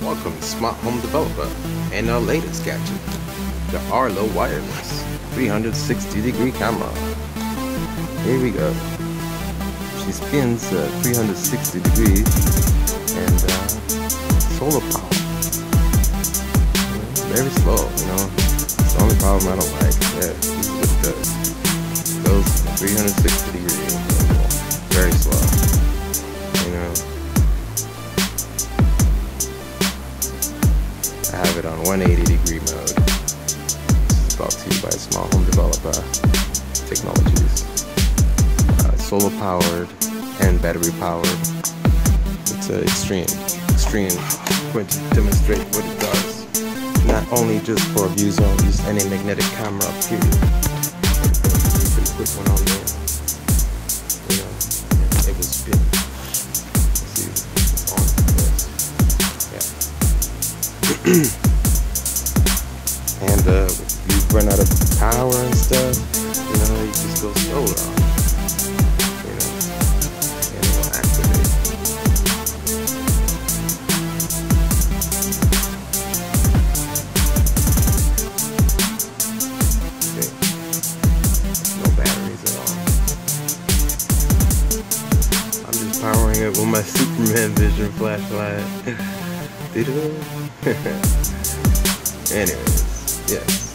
Welcome to Smart Home Developer and our latest gadget, the Arlo Wireless 360-degree camera. Here we go. She spins 360 degrees and solar power. Very slow, you know. It's the only problem I don't like is those 360 degrees. Very slow, you know. I have it on 180-degree mode. This is brought to you by Smart Home Developer Technologies. Solar powered and battery powered. It's extreme going to demonstrate what it does. Not only just for abuse, don't use any magnetic camera, period. Pretty quick one on there. You know, it was big. See, it's on this. Yeah. And you run out of power and stuff, you know, you just go solar. Powering it with my Superman vision flashlight. Anyways, yes.